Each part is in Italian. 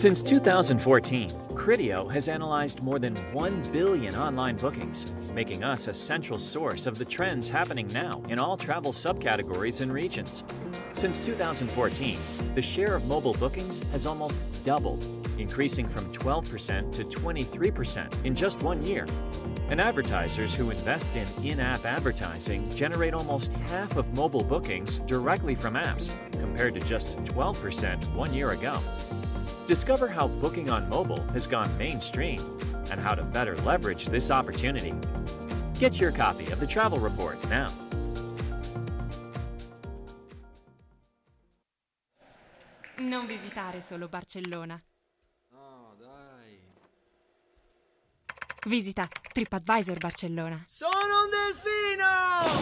Since 2014, Criteo has analyzed more than 1 billion online bookings, making us a central source of the trends happening now in all travel subcategories and regions. Since 2014, the share of mobile bookings has almost doubled, increasing from 12% to 23% in just 1 year. And advertisers who invest in in-app advertising generate almost half of mobile bookings directly from apps, compared to just 12% 1 year ago. Discover how booking on mobile has gone mainstream and how to better leverage this opportunity. Get your copy of the travel report now. Non visitare solo Barcellona. No, dai. Visita TripAdvisor Barcellona. Sono un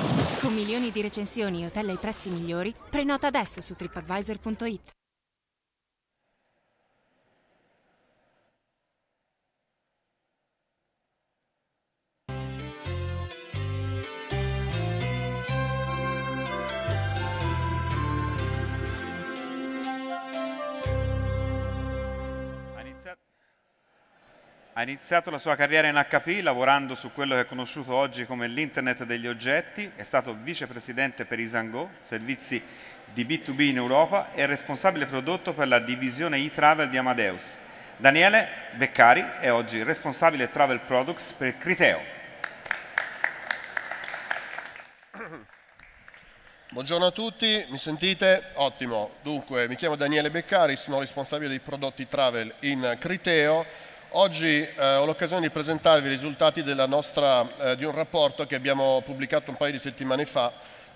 delfino! Con milioni di recensioni, hotel ai prezzi migliori, prenota adesso su tripadvisor.it. Ha iniziato la sua carriera in HP lavorando su quello che è conosciuto oggi come l'internet degli oggetti, è stato vicepresidente per Isango, servizi di B2B in Europa e responsabile prodotto per la divisione e-travel di Amadeus. Daniele Beccari è oggi responsabile travel products per Criteo. Buongiorno a tutti, mi sentite? Ottimo. Dunque, mi chiamo Daniele Beccari, sono responsabile dei prodotti travel in Criteo. Oggi ho l'occasione di presentarvi i risultati della nostra, di un rapporto che abbiamo pubblicato un paio di settimane fa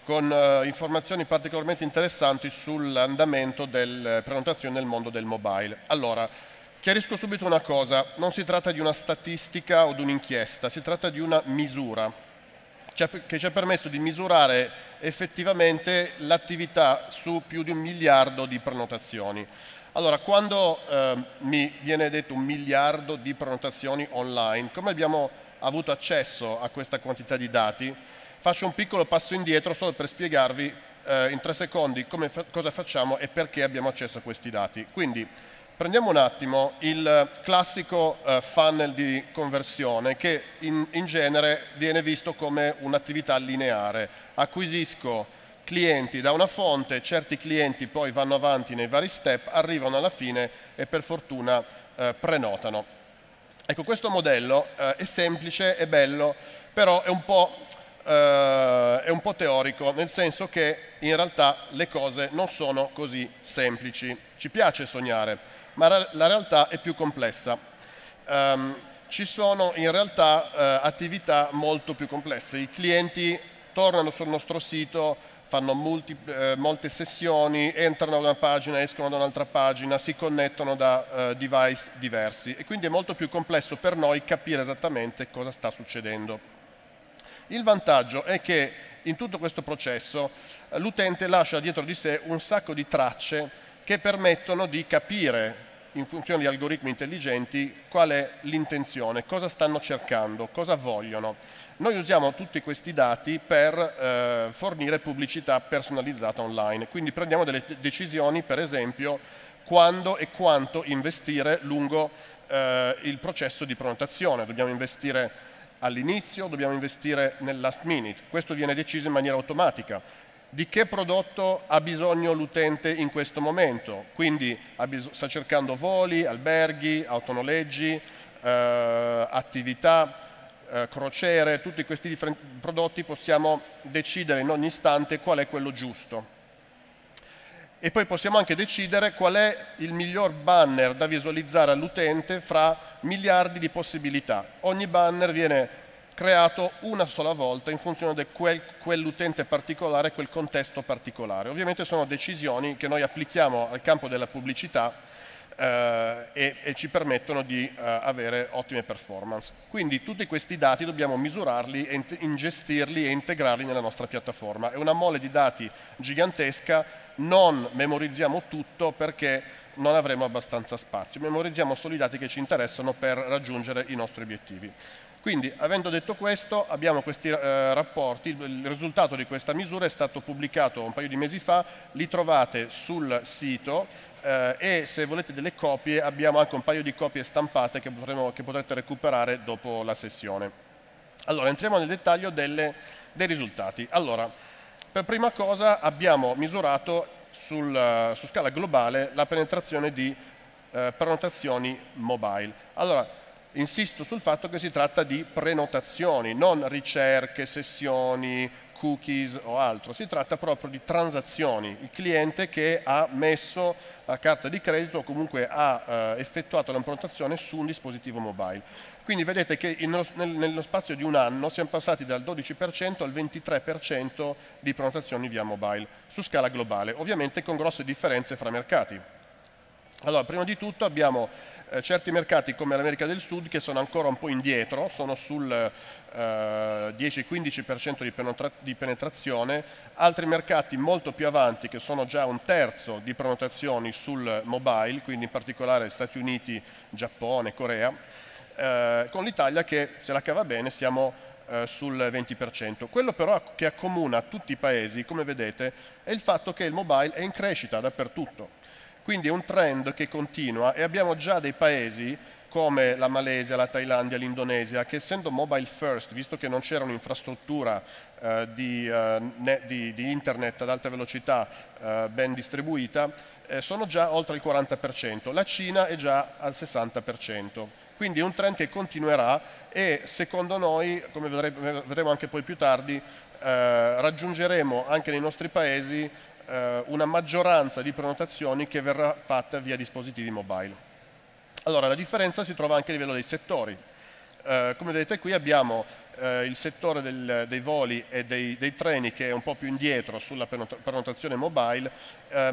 con informazioni particolarmente interessanti sull'andamento delle prenotazioni nel mondo del mobile. Allora, chiarisco subito una cosa, non si tratta di una statistica o di un'inchiesta, si tratta di una misura che ci ha permesso di misurare effettivamente l'attività su più di 1 miliardo di prenotazioni. Allora, quando mi viene detto 1 miliardo di prenotazioni online, come abbiamo avuto accesso a questa quantità di dati? Faccio un piccolo passo indietro solo per spiegarvi in 3 secondi cosa facciamo e perché abbiamo accesso a questi dati. Quindi prendiamo un attimo il classico funnel di conversione che in genere viene visto come un'attività lineare. Acquisisco clienti da una fonte, certi clienti poi vanno avanti nei vari step, arrivano alla fine e per fortuna prenotano. Ecco, questo modello è semplice, è bello, però è un po' teorico, nel senso che in realtà le cose non sono così semplici. Ci piace sognare, ma la realtà è più complessa. Ci sono in realtà attività molto più complesse. I clienti tornano sul nostro sito, fanno molte sessioni, entrano da una pagina, escono da un'altra pagina, si connettono da device diversi e quindi è molto più complesso per noi capire esattamente cosa sta succedendo. Il vantaggio è che in tutto questo processo l'utente lascia dietro di sé un sacco di tracce che permettono di capire, in funzione di algoritmi intelligenti, qual è l'intenzione, cosa stanno cercando, cosa vogliono. Noi usiamo tutti questi dati per fornire pubblicità personalizzata online, quindi prendiamo delle decisioni, per esempio, quando e quanto investire lungo il processo di prenotazione. Dobbiamo investire all'inizio, dobbiamo investire nel last minute, questo viene deciso in maniera automatica. Di che prodotto ha bisogno l'utente in questo momento? Quindi sta cercando voli, alberghi, autonoleggi, attività, crociere, tutti questi differenti prodotti possiamo decidere in ogni istante qual è quello giusto. E poi possiamo anche decidere qual è il miglior banner da visualizzare all'utente fra miliardi di possibilità. Ogni banner viene creato una sola volta in funzione di quell'utente particolare, quel contesto particolare. Ovviamente sono decisioni che noi applichiamo al campo della pubblicità e ci permettono di avere ottime performance. Quindi tutti questi dati dobbiamo misurarli, ingestirli e integrarli nella nostra piattaforma. È una mole di dati gigantesca, non memorizziamo tutto perché non avremo abbastanza spazio. Memorizziamo solo i dati che ci interessano per raggiungere i nostri obiettivi. Quindi, avendo detto questo, abbiamo questi rapporti. Il risultato di questa misura è stato pubblicato un paio di mesi fa, li trovate sul sito e se volete delle copie abbiamo anche un paio di copie stampate che potrete recuperare dopo la sessione. Allora, entriamo nel dettaglio dei risultati. Allora, per prima cosa abbiamo misurato su scala globale la penetrazione di prenotazioni mobile. Allora, insisto sul fatto che si tratta di prenotazioni, non ricerche, sessioni, cookies o altro. Si tratta proprio di transazioni. Il cliente che ha messo la carta di credito o comunque ha effettuato la prenotazione su un dispositivo mobile. Quindi vedete che nello spazio di un anno siamo passati dal 12% al 23% di prenotazioni via mobile su scala globale, ovviamente con grosse differenze fra mercati. Allora, prima di tutto abbiamo certi mercati come l'America del Sud che sono ancora un po' indietro, sono sul 10-15% di penetrazione, altri mercati molto più avanti che sono già un terzo di prenotazioni sul mobile, quindi in particolare Stati Uniti, Giappone, Corea, con l'Italia che se la cava bene siamo sul 20%. Quello però che accomuna tutti i paesi, come vedete, è il fatto che il mobile è in crescita dappertutto. Quindi è un trend che continua e abbiamo già dei paesi come la Malesia, la Thailandia, l'Indonesia, che essendo mobile first, visto che non c'era un'infrastruttura di internet ad alta velocità ben distribuita, sono già oltre il 40%. La Cina è già al 60%. Quindi è un trend che continuerà e secondo noi, come vedremo anche poi più tardi, raggiungeremo anche nei nostri paesi una maggioranza di prenotazioni che verrà fatta via dispositivi mobile. Allora, la differenza si trova anche a livello dei settori. Come vedete qui abbiamo il settore dei voli e dei treni che è un po' più indietro sulla prenotazione mobile,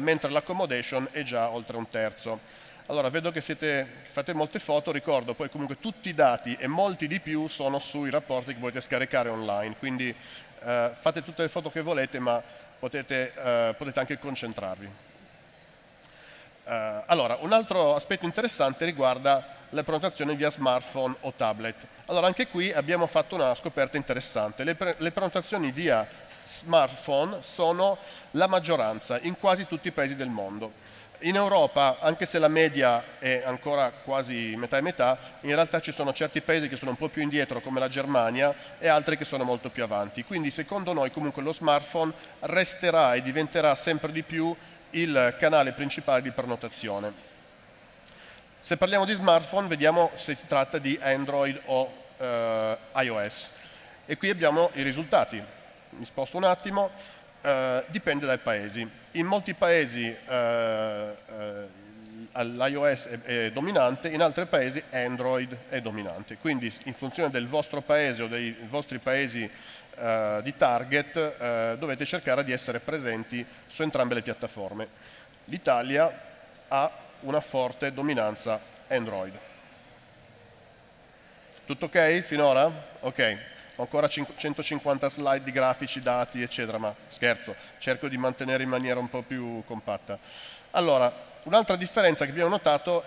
mentre l'accommodation è già oltre un terzo. Allora, vedo che fate molte foto, ricordo poi comunque tutti i dati e molti di più sono sui rapporti che potete scaricare online, quindi fate tutte le foto che volete, ma potete anche concentrarvi. Allora, un altro aspetto interessante riguarda la prenotazione via smartphone o tablet. Allora, anche qui abbiamo fatto una scoperta interessante. Le prenotazioni via smartphone sono la maggioranza in quasi tutti i paesi del mondo. In Europa, anche se la media è ancora quasi metà e metà, in realtà ci sono certi paesi che sono un po' più indietro, come la Germania, e altri che sono molto più avanti. Quindi, secondo noi, comunque, lo smartphone resterà e diventerà sempre di più il canale principale di prenotazione. Se parliamo di smartphone, vediamo se si tratta di Android o iOS. E qui abbiamo i risultati. Mi sposto un attimo. Dipende dai paesi. In molti paesi l'iOS è dominante, in altri paesi Android è dominante. Quindi in funzione del vostro paese o dei vostri paesi di target dovete cercare di essere presenti su entrambe le piattaforme. L'Italia ha una forte dominanza Android. Tutto ok finora? Ok. Ancora 150 slide di grafici, dati, eccetera, ma scherzo, cerco di mantenere in maniera un po' più compatta. Allora, un'altra differenza che abbiamo notato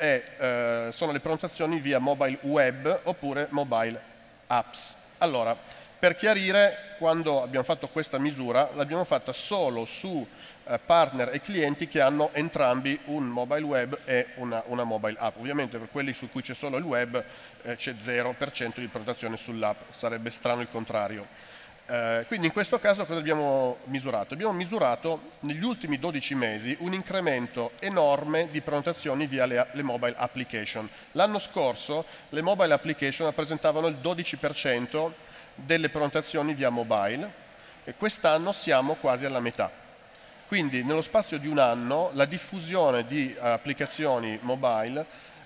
sono le prenotazioni via mobile web oppure mobile apps. Allora, per chiarire, quando abbiamo fatto questa misura, l'abbiamo fatta solo su partner e clienti che hanno entrambi un mobile web e una mobile app. Ovviamente per quelli su cui c'è solo il web c'è 0% di prenotazione sull'app, sarebbe strano il contrario. Quindi in questo caso cosa abbiamo misurato? Abbiamo misurato negli ultimi 12 mesi un incremento enorme di prenotazioni via le mobile application. L'anno scorso le mobile application rappresentavano il 12% delle prenotazioni via mobile e quest'anno siamo quasi alla metà. Quindi nello spazio di un anno la diffusione di applicazioni mobile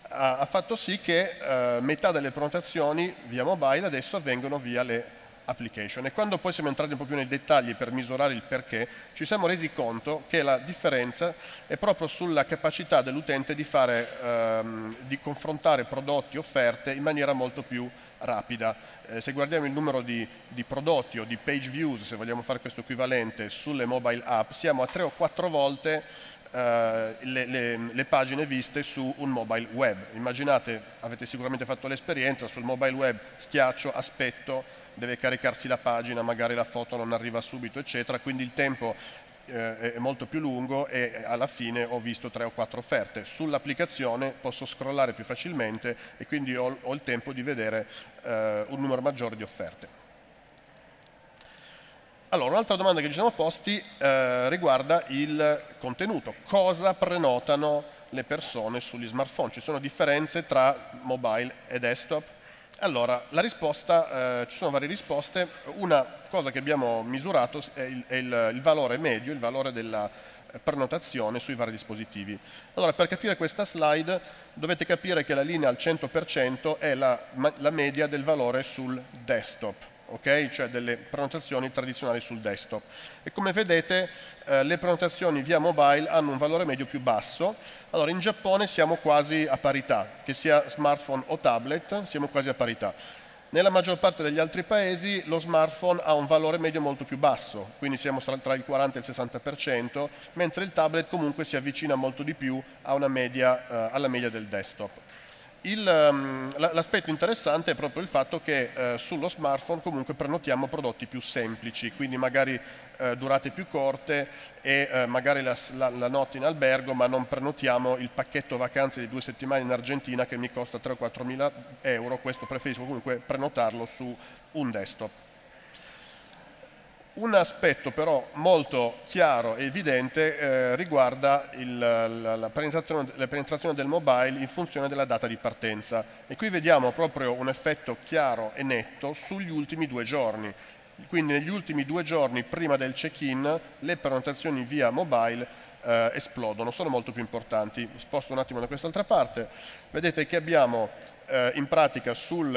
ha fatto sì che metà delle prenotazioni via mobile adesso avvengono via le application. E quando poi siamo entrati un po' più nei dettagli per misurare il perché, ci siamo resi conto che la differenza è proprio sulla capacità dell'utente di confrontare prodotti, offerte in maniera molto più rapida. Se guardiamo il numero di prodotti o di page views, se vogliamo fare questo equivalente, sulle mobile app, siamo a 3 o 4 volte le pagine viste su un mobile web. Immaginate, avete sicuramente fatto l'esperienza, sul mobile web schiaccio, aspetto, deve caricarsi la pagina, magari la foto non arriva subito, eccetera, quindi il tempo è molto più lungo e alla fine ho visto 3 o 4 offerte. Sull'applicazione posso scrollare più facilmente e quindi ho il tempo di vedere un numero maggiore di offerte. Allora, un'altra domanda che ci siamo posti riguarda il contenuto. Cosa prenotano le persone sugli smartphone? Ci sono differenze tra mobile e desktop? Allora, la risposta, ci sono varie risposte. Una cosa che abbiamo misurato è il valore medio, il valore della prenotazione sui vari dispositivi. Allora, per capire questa slide dovete capire che la linea al 100% è la media del valore sul desktop, okay? Cioè delle prenotazioni tradizionali sul desktop. E come vedete le prenotazioni via mobile hanno un valore medio più basso. Allora in Giappone siamo quasi a parità, che sia smartphone o tablet, siamo quasi a parità. Nella maggior parte degli altri paesi lo smartphone ha un valore medio molto più basso, quindi siamo tra il 40 e il 60%, mentre il tablet comunque si avvicina molto di più a una media, alla media del desktop. L'aspetto interessante è proprio il fatto che sullo smartphone comunque prenotiamo prodotti più semplici, quindi magari durate più corte e magari la notte in albergo, ma non prenotiamo il pacchetto vacanze di 2 settimane in Argentina che mi costa 3 o 4 mila euro, questo preferisco comunque prenotarlo su un desktop. Un aspetto però molto chiaro e evidente riguarda la penetrazione del mobile in funzione della data di partenza. E qui vediamo proprio un effetto chiaro e netto sugli ultimi 2 giorni. Quindi negli ultimi 2 giorni prima del check-in le prenotazioni via mobile esplodono, sono molto più importanti. Sposto un attimo da quest'altra parte. Vedete che abbiamo in pratica sul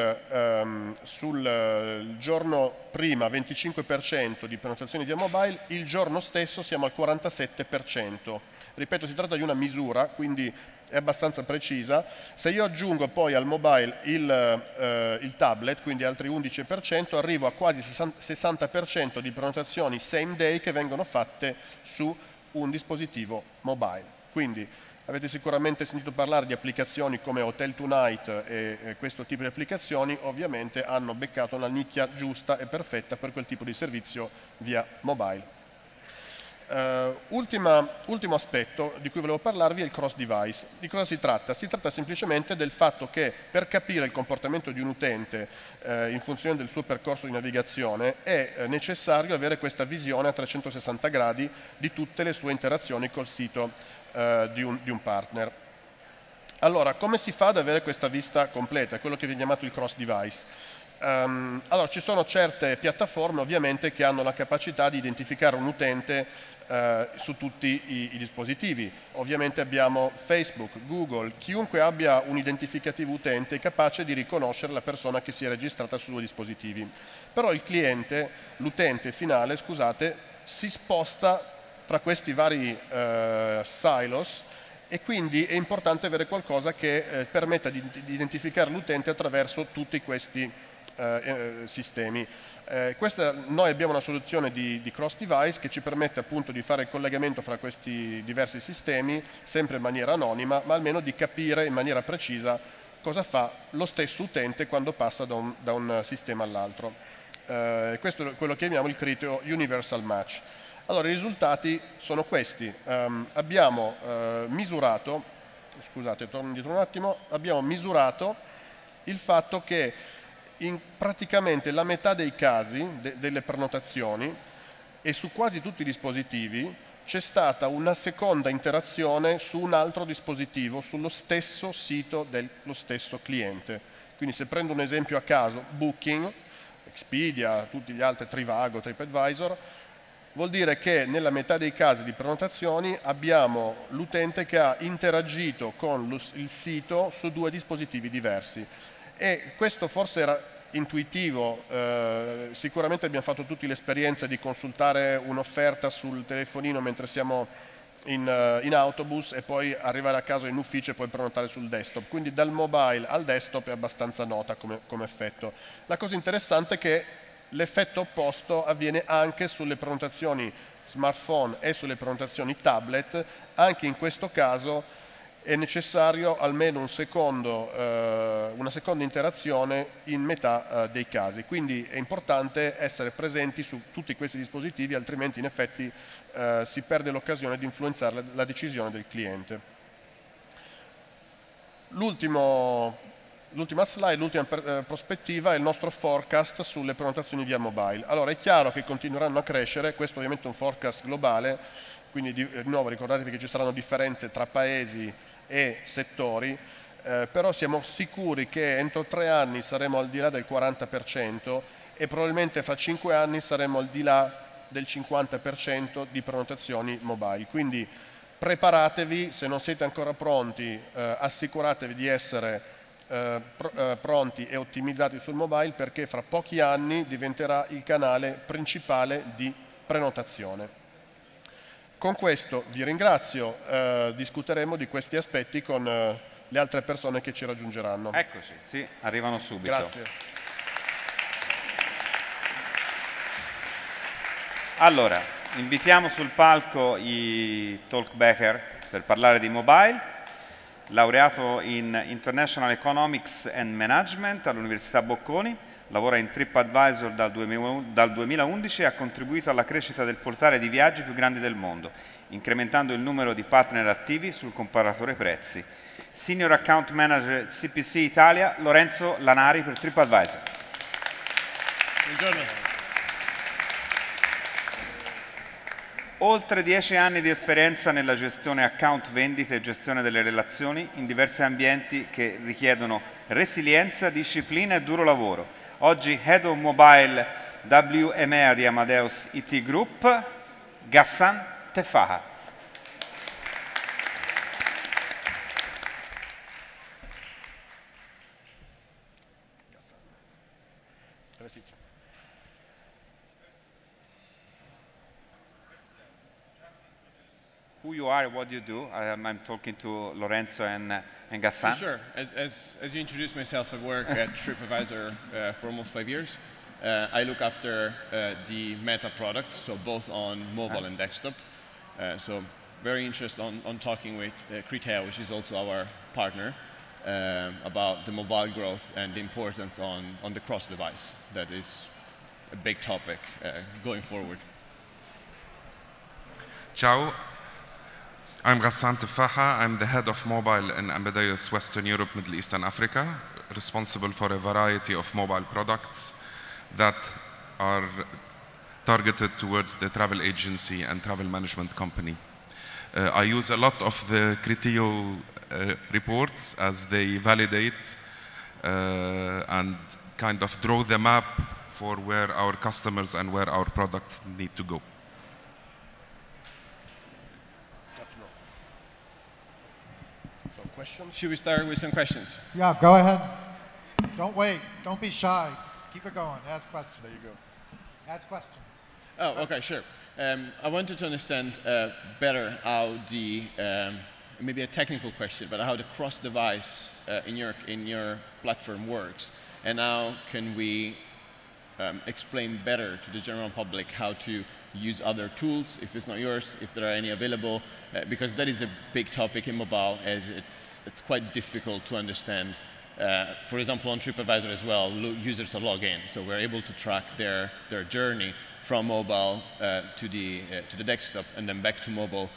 giorno prima 25% di prenotazioni via mobile, il giorno stesso siamo al 47%. Ripeto, si tratta di una misura, quindi è abbastanza precisa. Se io aggiungo poi al mobile il tablet, quindi altri 11%, arrivo a quasi 60% di prenotazioni same day che vengono fatte su un dispositivo mobile. Quindi, avete sicuramente sentito parlare di applicazioni come Hotel Tonight e questo tipo di applicazioni ovviamente hanno beccato una nicchia giusta e perfetta per quel tipo di servizio via mobile. Ultimo aspetto di cui volevo parlarvi è il cross device. Di cosa si tratta? Si tratta semplicemente del fatto che per capire il comportamento di un utente in funzione del suo percorso di navigazione è necessario avere questa visione a 360 gradi di tutte le sue interazioni col sito di un partner. Allora, come si fa ad avere questa vista completa? Quello che viene chiamato il cross device. Allora, ci sono certe piattaforme ovviamente che hanno la capacità di identificare un utente su tutti i dispositivi. Ovviamente abbiamo Facebook, Google, chiunque abbia un identificativo utente è capace di riconoscere la persona che si è registrata su 2 dispositivi. Però il cliente, l'utente finale, scusate, si sposta fra questi vari silos e quindi è importante avere qualcosa che permetta di identificare l'utente attraverso tutti questi sistemi. Noi abbiamo una soluzione di cross device che ci permette appunto di fare il collegamento fra questi diversi sistemi, sempre in maniera anonima, ma almeno di capire in maniera precisa cosa fa lo stesso utente quando passa da un sistema all'altro. Questo è quello che chiamiamo il Criteo universal match. Allora, i risultati sono questi. Abbiamo misurato, scusate, torno indietro un attimo, abbiamo misurato il fatto che in praticamente la metà dei casi delle prenotazioni e su quasi tutti i dispositivi c'è stata una seconda interazione su un altro dispositivo, sullo stesso sito dello stesso cliente. Quindi se prendo un esempio a caso, Booking, Expedia, tutti gli altri, Trivago, TripAdvisor, vuol dire che nella metà dei casi di prenotazioni abbiamo l'utente che ha interagito con il sito su 2 dispositivi diversi. E questo forse era intuitivo, sicuramente abbiamo fatto tutti l'esperienza di consultare un'offerta sul telefonino mentre siamo in autobus e poi arrivare a casa in ufficio e poi prenotare sul desktop. Quindi dal mobile al desktop è abbastanza nota come effetto. La cosa interessante è che l'effetto opposto avviene anche sulle prenotazioni smartphone e sulle prenotazioni tablet. Anche in questo caso è necessario almeno un secondo, una seconda interazione in metà dei casi. Quindi è importante essere presenti su tutti questi dispositivi, altrimenti in effetti si perde l'occasione di influenzare la decisione del cliente. L'ultima slide, l'ultima prospettiva è il nostro forecast sulle prenotazioni via mobile. Allora è chiaro che continueranno a crescere, questo ovviamente è un forecast globale, quindi di nuovo ricordatevi che ci saranno differenze tra paesi e settori, però siamo sicuri che entro 3 anni saremo al di là del 40% e probabilmente fra 5 anni saremo al di là del 50% di prenotazioni mobile. Quindi preparatevi, se non siete ancora pronti, assicuratevi di essere pronti e ottimizzati sul mobile, perché fra pochi anni diventerà il canale principale di prenotazione. Con questo vi ringrazio, discuteremo di questi aspetti con le altre persone che ci raggiungeranno. Eccoci, sì, arrivano subito. Grazie. Allora, invitiamo sul palco i talkbacker per parlare di mobile. Laureato in International Economics and Management all'Università Bocconi, lavora in TripAdvisor dal 2011 e ha contribuito alla crescita del portale di viaggi più grande del mondo, incrementando il numero di partner attivi sul comparatore prezzi. Senior Account Manager CPC Italia, Lorenzo Lanari per TripAdvisor. Buongiorno. Oltre 10 anni di esperienza nella gestione account vendite e gestione delle relazioni in diversi ambienti che richiedono resilienza, disciplina e duro lavoro. Oggi Head of Mobile WMEA di Amadeus IT Group, Ghassan Teffaha. Who you are, what you do. I'm talking to Lorenzo and Ghassan. Sure. As you introduced myself, I work at TripAdvisor for almost 5 years. I look after the Meta product, so both on mobile and desktop. So very interested on talking with Criteo, which is also our partner, about the mobile growth and the importance on the cross-device. That is a big topic going forward. Ciao. I'm Ghassan Teffaha. I'm the head of mobile in Amadeus Western Europe, Middle East and Africa, responsible for a variety of mobile products that are targeted towards the travel agency and travel management company. I use a lot of the Criteo reports as they validate and kind of draw the map for where our customers and where our products need to go. Should we start with some questions? Yeah, go ahead. Don't wait. Don't be shy. Keep it going. Ask questions. There you go. Ask questions. Oh, okay, sure. I wanted to understand better how the maybe a technical question, but how the cross-device in your platform works, and how can we explain better to the general public how to use other tools, if it's not yours, if there are any available, because that is a big topic in mobile, as it's quite difficult to understand. For example, on TripAdvisor as well, users are logged in, so we're able to track their journey from mobile to the desktop and then back to mobile.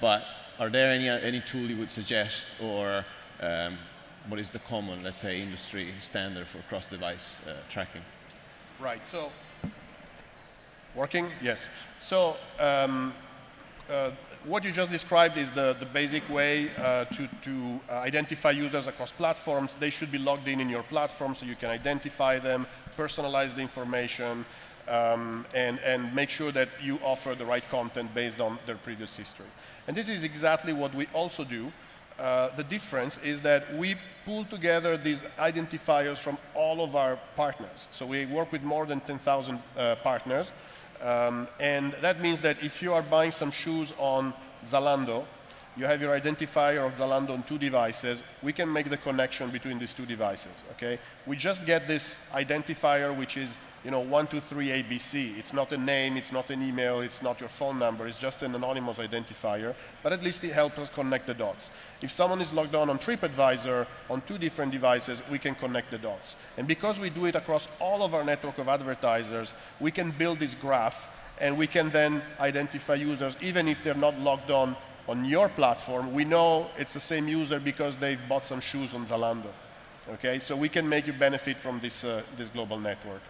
But are there any tool you would suggest, or what is the common, let's say, industry standard for cross-device tracking? Right. So. Working? Yes. So what you just described is the basic way to identify users across platforms. They should be logged in your platform so you can identify them, personalize the information, and make sure that you offer the right content based on their previous history. And this is exactly what we also do. The difference is that we pull together these identifiers from all of our partners. So we work with more than 10,000 partners. And that means that if you are buying some shoes on Zalando, you have your identifier of Zalando on two devices. We can make the connection between these two devices. Okay? We just get this identifier, which is 123ABC. It's not a name, it's not an email, it's not your phone number. It's just an anonymous identifier. But at least it helps us connect the dots. If someone is logged on TripAdvisor on two different devices, we can connect the dots. And because we do it across all of our network of advertisers, we can build this graph, and we can then identify users, even if they're not logged on your platform. We know it's the same user because they've bought some shoes on Zalando. Okay? So we can make you benefit from this, this global network.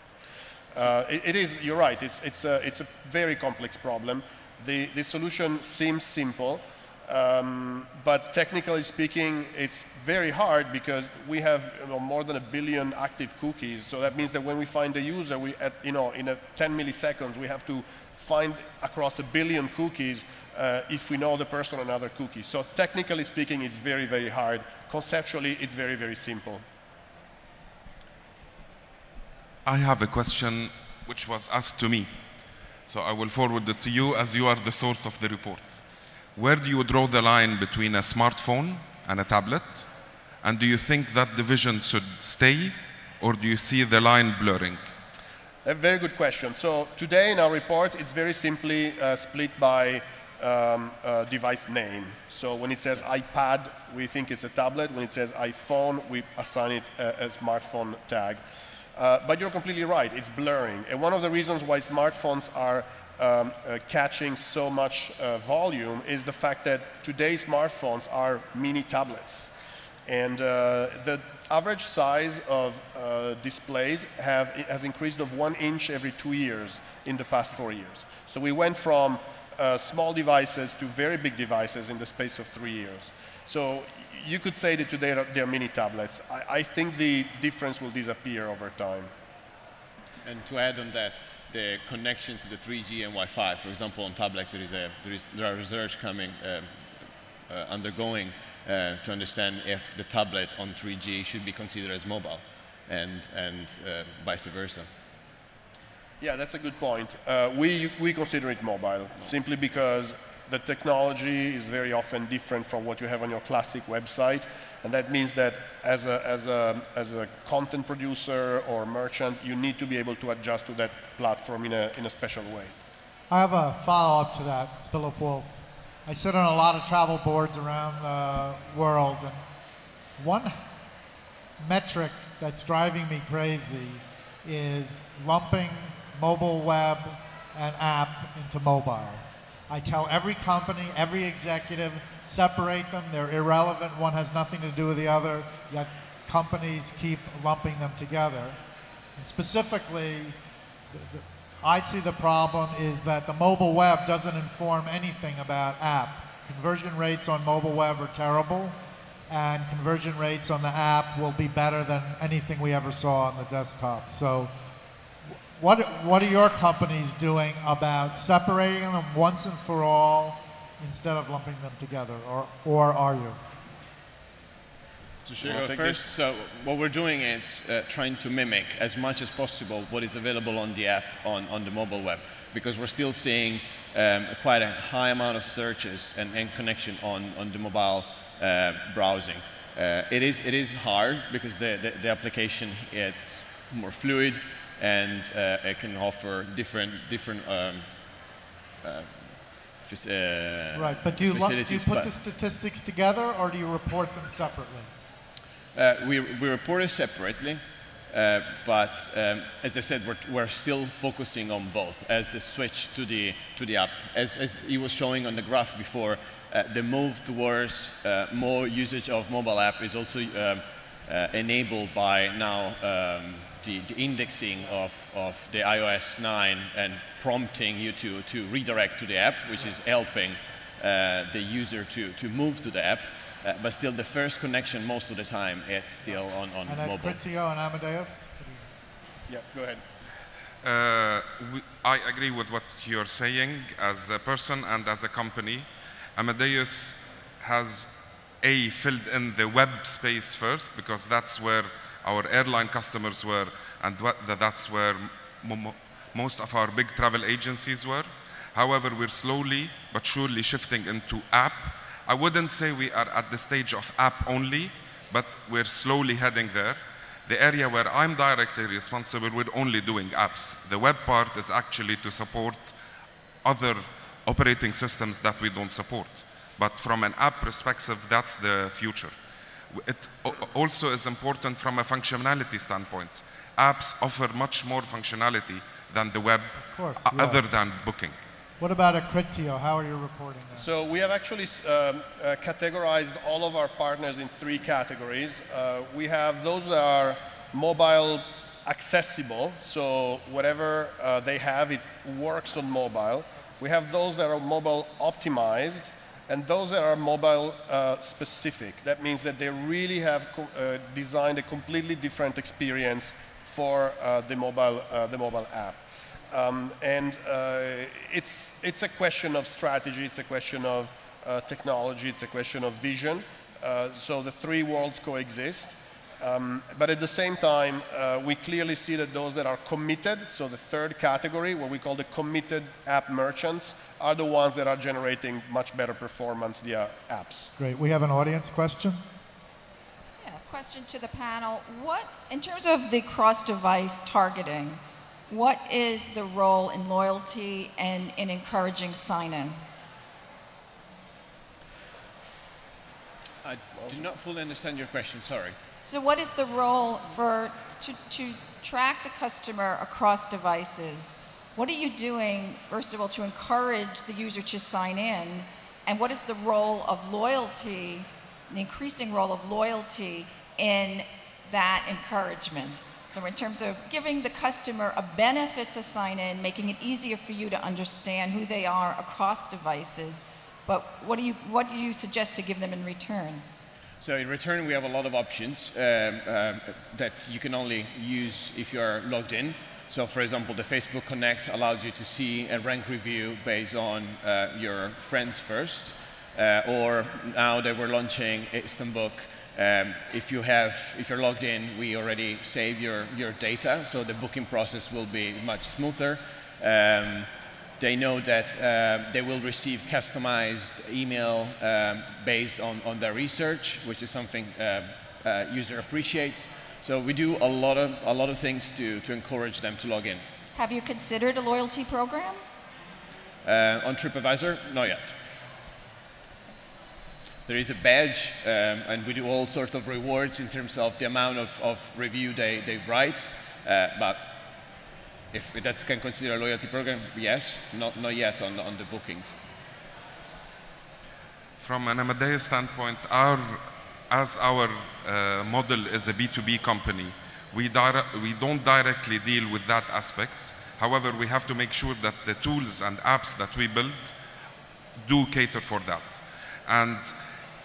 It is, you're right, it's a very complex problem. The solution seems simple, but technically speaking, it's very hard because we have more than 1 billion active cookies. So that means that when we find a user, we in a 10 milliseconds, we have to find across 1 billion cookies if we know the person and other cookies. So technically speaking, it's very, very hard. Conceptually, it's very, very simple. I have a question which was asked to me. So I will forward it to you as you are the source of the report. Where do you draw the line between a smartphone and a tablet? And do you think that division should stay, or do you see the line blurring? A very good question. So today in our report, it's very simply split by device name. So when it says iPad, we think it's a tablet. When it says iPhone, we assign it a smartphone tag. But you're completely right. It's blurring. And one of the reasons why smartphones are catching so much volume is the fact that today's smartphones are mini tablets. And the average size of displays has increased of 1 inch every 2 years in the past 4 years. So we went from small devices to very big devices in the space of 3 years. So you could say that today they're mini tablets. I think the difference will disappear over time. And to add on that, the connection to the 3G and Wi-Fi, for example, on tablets, there are research coming, undergoing, to understand if the tablet on 3G should be considered as mobile, and vice versa. Yeah, that's a good point. We consider it mobile simply because the technology is very often different from what you have on your classic website, and that means that as a content producer or merchant, you need to be able to adjust to that platform in a special way. I have a follow-up to that. It's Philip Wolf. I sit on a lot of travel boards around the world, and one metric that's driving me crazy is lumping mobile web and app into mobile. I tell every company, every executive, separate them. They're irrelevant. One has nothing to do with the other, yet companies keep lumping them together. And specifically, I see the problem is that the mobile web doesn't inform anything about app. Conversion rates on mobile web are terrible, and conversion rates on the app will be better than anything we ever saw on the desktop. So what are your companies doing about separating them once and for all instead of lumping them together, or are you? So first, so what we're doing is trying to mimic as much as possible what is available on the app, on the mobile web, because we're still seeing quite a high amount of searches and connection on the mobile browsing. It is hard because the application, it's more fluid, and it can offer different right, but do you put the statistics together, or do you report them separately? We report it separately, but as I said, we're still focusing on both. As the switch to the app, as he was showing on the graph before, the move towards more usage of mobile app is also enabled by now the indexing of the iOS 9 and prompting you to redirect to the app, which is helping the user to move to the app. But still, the first connection most of the time, it's still on and mobile. And Criteo and Amadeus? Yeah, go ahead. I agree with what you're saying as a person and as a company. Amadeus has filled in the web space first, because that's where our airline customers were, and that's where most of our big travel agencies were. However, we're slowly but surely shifting into app I wouldn't say we are at the stage of app only, but we're slowly heading there. The area where I'm directly responsible with only doing apps. The web part is actually to support other operating systems that we don't support. But from an app perspective, that's the future. It also is important from a functionality standpoint. Apps offer much more functionality than the web, other than booking. What about Criteo? How are you reporting that? So we have actually categorized all of our partners in three categories. We have those that are mobile accessible, so whatever they have, it works on mobile. We have those that are mobile optimized, and those that are mobile specific. That means that they really have designed a completely different experience for the mobile app. It's a question of strategy, it's a question of technology, it's a question of vision. So the three worlds coexist. But at the same time, we clearly see that those that are committed, so the third category, what we call the committed app merchants, are the ones that are generating much better performance via apps. Great. We have an audience question. Yeah, question to the panel. What, in terms of the cross-device targeting, what is the role in loyalty and in encouraging sign-in? I do not fully understand your question, sorry. So what is the role for to track the customer across devices? What are you doing, first of all, to encourage the user to sign in? And what is the role of loyalty, the increasing role of loyalty in that encouragement? So in terms of giving the customer a benefit to sign in, making it easier for you to understand who they are across devices, but what do you suggest to give them in return? So in return, we have a lot of options that you can only use if you are logged in. So for example, the Facebook Connect allows you to see a rank review based on your friends first, or now that we're launching Instant Book. If you're logged in, we already save your data, so the booking process will be much smoother. They know that they will receive customized email based on their research, which is something user appreciates. So we do a lot of things to encourage them to log in. Have you considered a loyalty program? On TripAdvisor, not yet. There is a badge, and we do all sorts of rewards in terms of the amount of review they write. But if that can consider a loyalty program, yes, not yet on the bookings. From an Amadeus standpoint, as our model is a B2B company, we don't directly deal with that aspect. However, we have to make sure that the tools and apps that we build do cater for that. And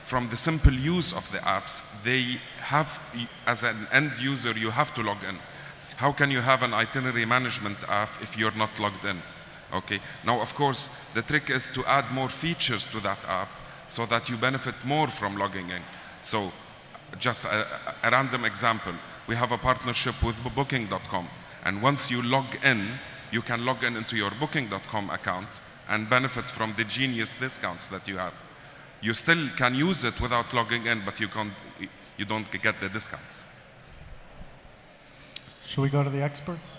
from the simple use of the apps, they have, as an end user, you have to log in. How can you have an itinerary management app if you're not logged in? Okay. Now, of course, the trick is to add more features to that app so that you benefit more from logging in. So just a random example, we have a partnership with Booking.com. And once you log in, you can log in into your Booking.com account and benefit from the genius discounts that you have. You still can use it without logging in, but you don't get the discounts. Should we go to the experts?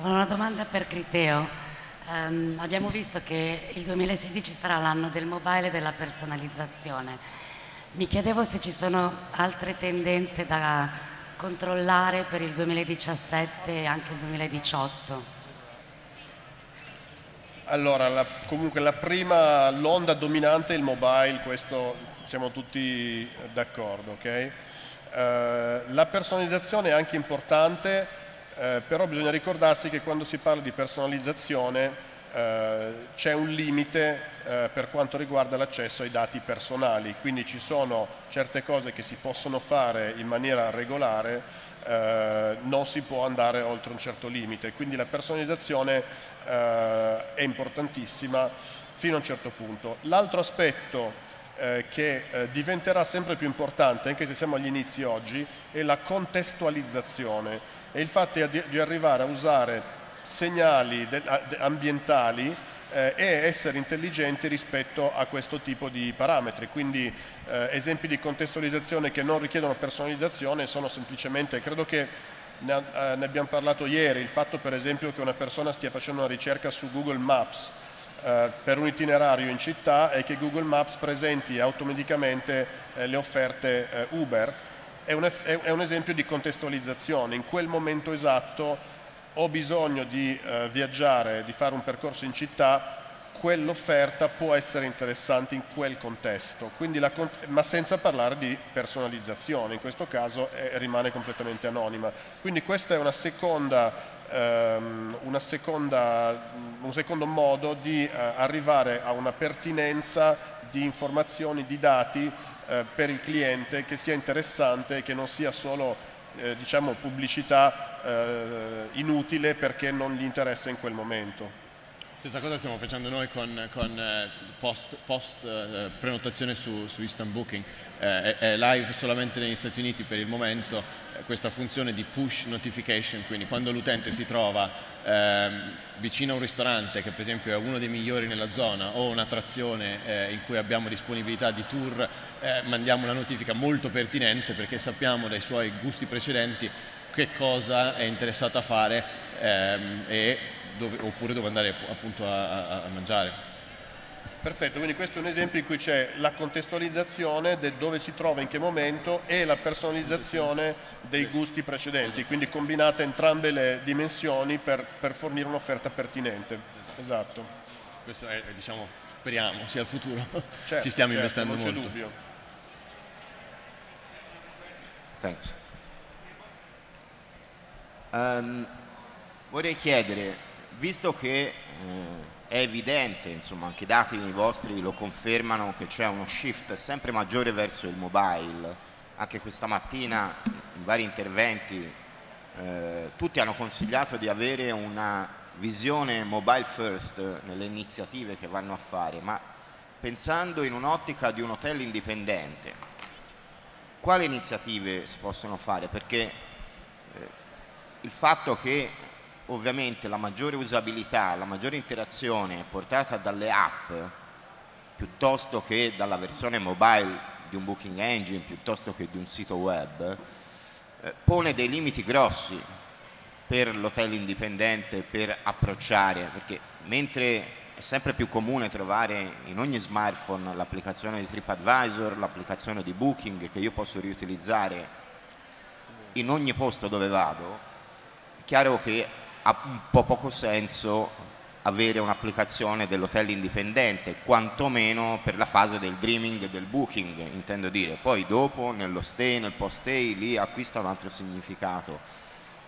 Una domanda per Criteo. Abbiamo visto che il 2016 sarà l'anno del mobile e della personalizzazione. Mi chiedevo se ci sono altre tendenze da controllare per il 2017 e anche il 2018. Allora, comunque la prima, l'onda dominante è il mobile, questo siamo tutti d'accordo, ok? La personalizzazione è anche importante, però bisogna ricordarsi che quando si parla di personalizzazione c'è un limite per quanto riguarda l'accesso ai dati personali, quindi ci sono certe cose che si possono fare in maniera regolare, non si può andare oltre un certo limite, quindi la personalizzazione è importantissima fino a un certo punto. L'altro aspetto che diventerà sempre più importante, anche se siamo agli inizi oggi, è la contestualizzazione e il fatto di arrivare a usare segnali ambientali e essere intelligenti rispetto a questo tipo di parametri. Quindi esempi di contestualizzazione che non richiedono personalizzazione sono semplicemente, credo che ne abbiamo parlato ieri, il fatto per esempio che una persona stia facendo una ricerca su Google Maps per un itinerario in città e che Google Maps presenti automaticamente le offerte Uber, è un esempio di contestualizzazione. In quel momento esatto ho bisogno di viaggiare, di fare un percorso in città, quell'offerta può essere interessante in quel contesto, quindi ma senza parlare di personalizzazione, in questo caso rimane completamente anonima. Quindi questo è un secondo modo di arrivare a una pertinenza di informazioni, di dati per il cliente che sia interessante e che non sia solo diciamo pubblicità inutile perché non gli interessa in quel momento. Stessa cosa stiamo facendo noi con prenotazione su Instant Booking, è live solamente negli Stati Uniti per il momento questa funzione di push notification, quindi quando l'utente si trova vicino a un ristorante che per esempio è uno dei migliori nella zona o un'attrazione in cui abbiamo disponibilità di tour, mandiamo una notifica molto pertinente perché sappiamo dai suoi gusti precedenti che cosa è interessato a fare oppure dove andare appunto a mangiare. Perfetto, quindi questo è un esempio in cui c'è la contestualizzazione del dove si trova, in che momento, e la personalizzazione dei gusti precedenti, quindi combinate entrambe le dimensioni per fornire un'offerta pertinente. Esatto. Questo è, diciamo, speriamo sia il futuro, certo, ci stiamo investendo molto. Non c'è dubbio. Thanks. Vorrei chiedere, visto che è evidente, insomma, anche i dati vostri lo confermano, che c'è uno shift sempre maggiore verso il mobile. Anche questa mattina in vari interventi tutti hanno consigliato di avere una visione mobile first nelle iniziative che vanno a fare, ma pensando in un'ottica di un hotel indipendente, quali iniziative si possono fare? Perché il fatto che ovviamente la maggiore usabilità, la maggiore interazione portata dalle app piuttosto che dalla versione mobile di un booking engine, piuttosto che di un sito web, pone dei limiti grossi per l'hotel indipendente per approcciare, perché mentre è sempre più comune trovare in ogni smartphone l'applicazione di TripAdvisor, l'applicazione di Booking che io posso riutilizzare in ogni posto dove vado, è chiaro che ha un po' poco senso avere un'applicazione dell'hotel indipendente, quantomeno per la fase del dreaming e del booking, intendo dire. Poi dopo, nello stay, nel post-stay, lì acquista un altro significato.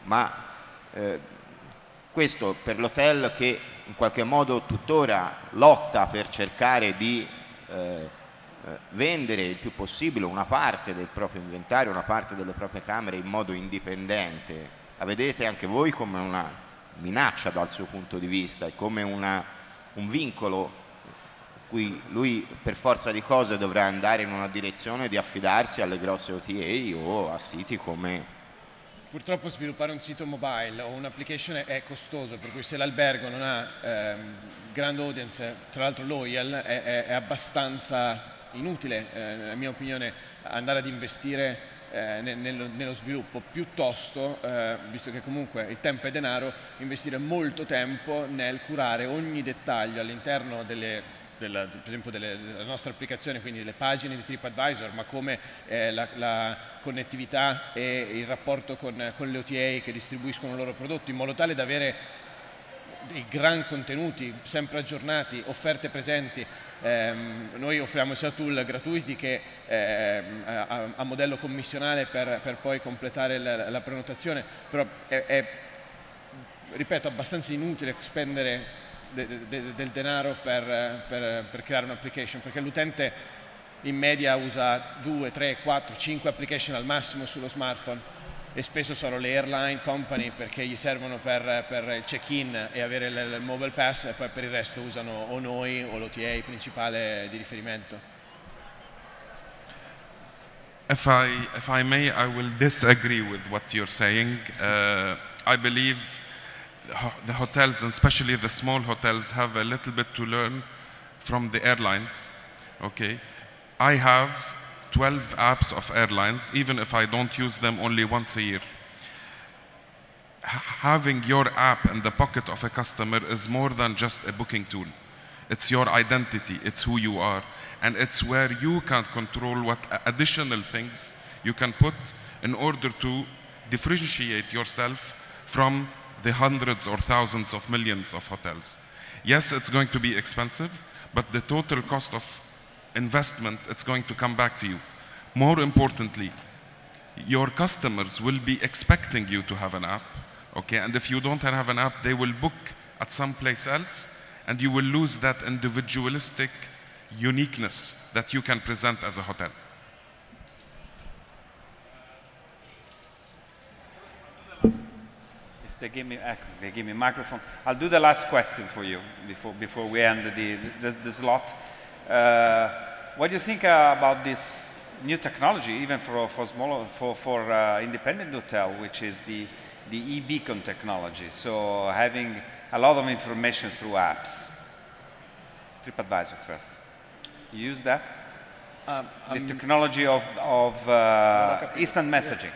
Ma questo per l'hotel che in qualche modo tuttora lotta per cercare di vendere il più possibile una parte del proprio inventario, una parte delle proprie camere in modo indipendente. La vedete anche voi come una minaccia dal suo punto di vista e come un vincolo cui lui per forza di cose dovrà andare in una direzione di affidarsi alle grosse OTA o a siti come... Purtroppo sviluppare un sito mobile o un'application è costoso, per cui se l'albergo non ha grande audience, tra l'altro loyal, è abbastanza inutile, a mia opinione, andare ad investire nello sviluppo, piuttosto, visto che comunque il tempo è denaro, investire molto tempo nel curare ogni dettaglio all'interno per esempio della nostra applicazione, quindi delle pagine di TripAdvisor, ma come la connettività e il rapporto con le OTA che distribuiscono i loro prodotti, in modo tale da avere dei gran contenuti, sempre aggiornati, offerte presenti. Noi offriamo sia tool gratuiti che a modello commissionale per poi completare la prenotazione, però ripeto, abbastanza inutile spendere del denaro per creare un'application, perché l'utente in media usa 2, 3, 4, 5 application al massimo sullo smartphone e spesso sono le airline company perché gli servono per il check-in e avere il mobile pass, e poi per il resto usano o noi o l'OTA principale di riferimento. If I may, I will disagree with what you're saying. I believe the hotels, and especially the small hotels, have a little bit to learn from the airlines. Okay, I have 12 apps of airlines, even if I don't use them only once a year. Having your app in the pocket of a customer is more than just a booking tool. It's your identity, it's who you are, and it's where you can control what additional things you can put in order to differentiate yourself from the hundreds or thousands of millions of hotels. Yes, it's going to be expensive, but the total cost of investment, it's going to come back to you. More importantly, your customers will be expecting you to have an app, okay? And if you don't have an app, they will book at some place else, and you will lose that individualistic uniqueness that you can present as a hotel. They give me microphone. I'll do the last question for you before we end the slot. What do you think about this new technology, even for independent hotel, which is the e-beacon technology? So having a lot of information through apps. TripAdvisor first. You use that? The technology of instant messaging.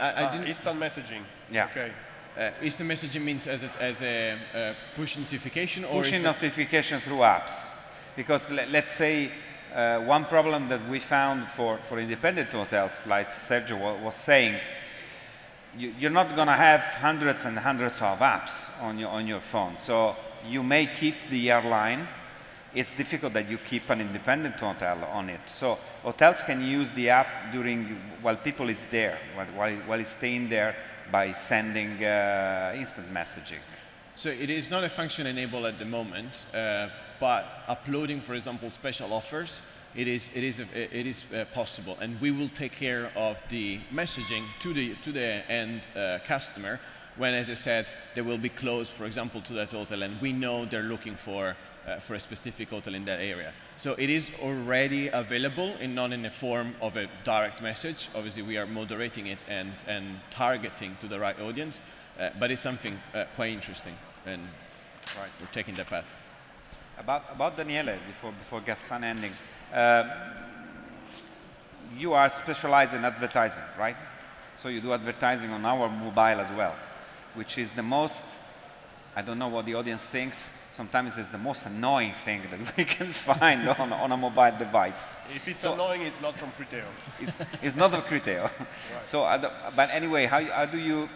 Yeah. Instant messaging. Yeah. Okay. Instant messaging means as a push notification, or push notification through apps? Because let's say one problem that we found for independent hotels, like Sergio was saying, you're not going to have hundreds and hundreds of apps on your phone. So you may keep the airline. It's difficult that you keep an independent hotel on it. So hotels can use the app while people is there, while it's staying there, by sending instant messaging. So it is not a function enabled at the moment, but uploading, for example, special offers, it is possible, and we will take care of the messaging to the end customer when, as I said, they will be close, for example, to that hotel, and we know they're looking for a specific hotel in that area. So it is already available, and not in the form of a direct message. Obviously, we are moderating it and targeting to the right audience, but it's something quite interesting, and right, we're taking that path. About Daniele, before Ghassan ending, you are specialized in advertising, right? So you do advertising on our mobile as well, which is the most, I don't know what the audience thinks, sometimes it's the most annoying thing that we can find on a mobile device. If it's so annoying, it's not from Criteo. It's not from Criteo. Right. So, but anyway, how do you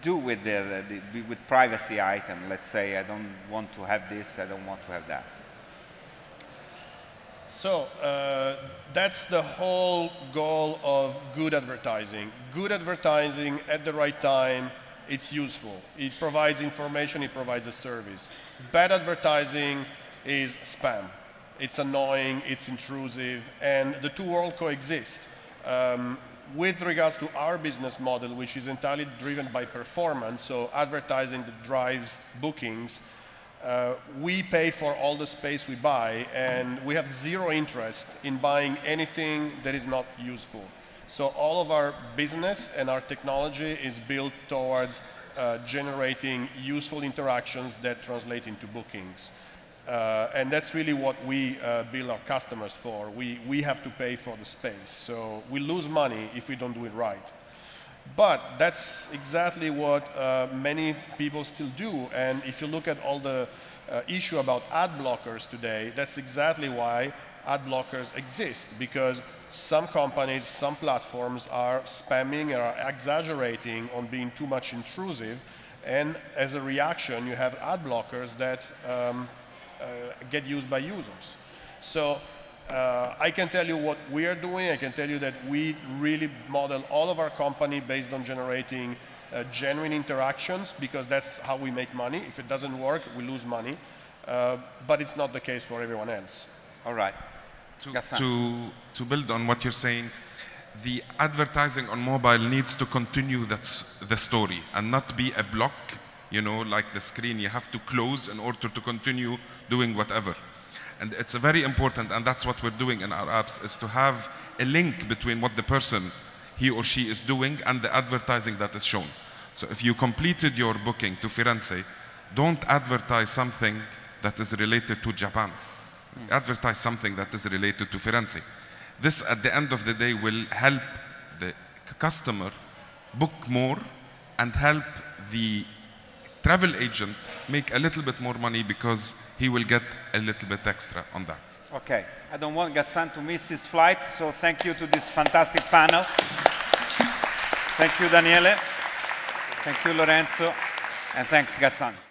do with the privacy item? Let's say, I don't want to have this, I don't want to have that. So that's the whole goal of good advertising. Good advertising at the right time, it's useful. It provides information, it provides a service. Bad advertising is spam. It's annoying, it's intrusive, and the two worlds coexist. With regards to our business model, which is entirely driven by performance, so advertising that drives bookings, we pay for all the space we buy, and we have zero interest in buying anything that is not useful. So all of our business and our technology is built towards generating useful interactions that translate into bookings. And that's really what we bill our customers for. We have to pay for the space. So we lose money if we don't do it right. But that's exactly what many people still do. And if you look at all the issue about ad blockers today, that's exactly why ad blockers exist, because some companies, some platforms are spamming or are exaggerating on being too much intrusive, and as a reaction, you have ad blockers that get used by users. So I can tell you what we are doing. I can tell you that we really model all of our company based on generating genuine interactions, because that's how we make money. If it doesn't work, we lose money, but it's not the case for everyone else. All right. To build on what you're saying, the advertising on mobile needs to continue the story and not be a block, you know, like the screen you have to close in order to continue doing whatever. And it's very important, and that's what we're doing in our apps, is to have a link between what the person, he or she, is doing and the advertising that is shown. So if you completed your booking to Firenze, don't advertise something that is related to Japan. Advertise something that is related to Firenze. This, at the end of the day, will help the customer book more and help the travel agent make a little bit more money because he will get a little bit extra on that. Okay, I don't want Ghassan to miss his flight, so thank you to this fantastic panel. Thank you, Daniele. Thank you, Lorenzo. And thanks, Ghassan.